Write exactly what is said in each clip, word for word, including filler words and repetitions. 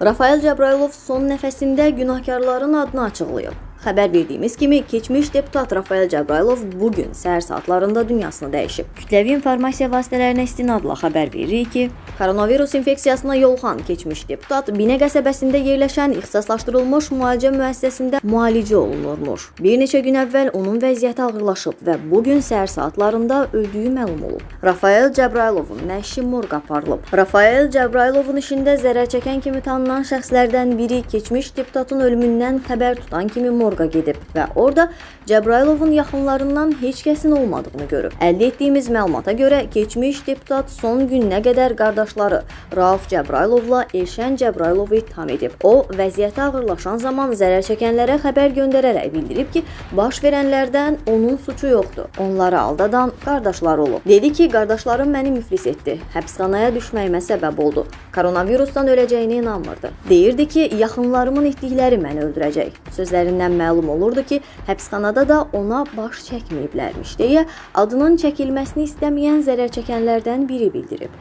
Rafael Cəbrayılov son nəfəsində günahkarların adını açıqlayıb. Xəbər verdiyimiz kimi, keçmiş deputat Rafael Cəbrayılov bugün səhər saatlarında dünyasını dəyişib. Kütləvi informasiya vasitələrinə istinadla xəbər veririk ki, koronavirus infeksiyasına yoluxan keçmiş deputat Binə qəsəbəsində yerləşən ixtisaslaşdırılmış müalicə müəssisəsində müalicə olunurmuş. Bir neçə gün əvvəl onun vəziyyəti ağırlaşıb və bugün səhər saatlarında öldüyü məlum olub. Rafael Cəbrayilovun nəşi morq aparılıb. Rafael Cəbrayilovun işində zərər çəkən kimi tanınan şəxslərdən biri keçmiş deputatın ölümündən xəbər tutan kimi morq gedib və orada Cəbrayilovun yaxınlarından heç kəsin olmadığını görüb. Əldə etdiyimiz məlumata görə keçmiş deputat son gününə qədər qardaşları Rauf Cəbrayilovla Elşən Cəbrayilovu itham edib. O, vəziyyəti ağırlaşan zaman zərər çəkənlərə xəbər göndərərək bildirib ki, baş verənlərdən onun suçu yoxdur. Onları aldadan qardaşları olub. Dedi ki, qardaşlarım məni müflis etdi. Həbsxanaya düşməyimə səbəb oldu. Koronavirusdan öləcəyinə inanmırdı. Deyirdi ki, yaxınlarımın etdikləri məni öldürəcək. Sözlərindən məlum olurdu ki, həbsxanada da ona baş çəkməyiblərmiş deyə adının çəkilməsini istəməyən zərər çəkənlərdən biri bildirib.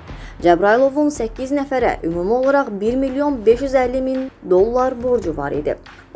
Cəbrayilovun səkkiz nəfərə ümumi olaraq bir milyon beş yüz əlli min dollar borcu var idi.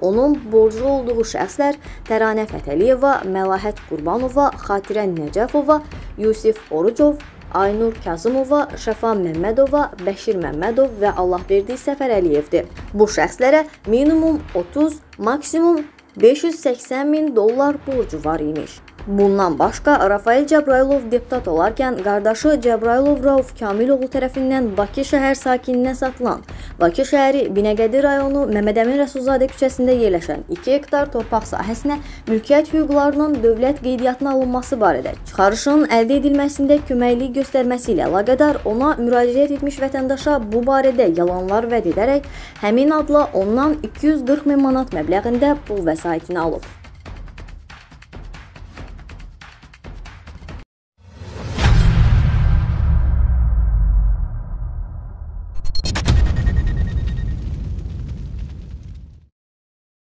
Onun borcu olduğu şəxslər Təranə Fətəliyeva, Məlahət Qurbanova, Xatirə Nəcəfova, Yusif Orucov, Aynur Kazimova, Şəfan Məmmədova, Bəşir Məmmədov və Allahverdi Səfərəliyevdir. Bu şəxslərə minimum otuz, maksimum beş yüz səksən min dollar borcu var imiş. Bundan başqa, Rafael Cəbrayılov deputat olarkən qardaşı Cəbrayılov Rauf Cəbrayılov tərəfindən Bakı şəhər sakininə satılan Bakı şəhəri Binəqədi rayonu Məmməd Əmin Rəsulzadə küçəsində yerləşən iki hektar torpaq sahəsinə mülkiyyət hüquqlarının dövlət qeydiyyatına alınması barədə çıxarışın əldə edilməsində köməklik göstərməsi ilə əlaqədar ona müraciət etmiş vətəndaşa bu barədə yalanlar vəd edərək həmin adla ondan iki yüz qırx min manat məbləğində pul vəsaitini alıb.